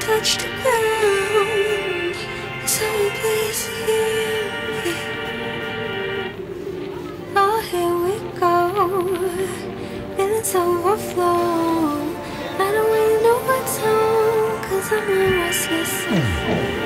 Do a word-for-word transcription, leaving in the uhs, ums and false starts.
Touch the ground, someone please hear me. Oh, here we go, feelings overflow. I don't really know what's on, 'cause I'm a restless soul.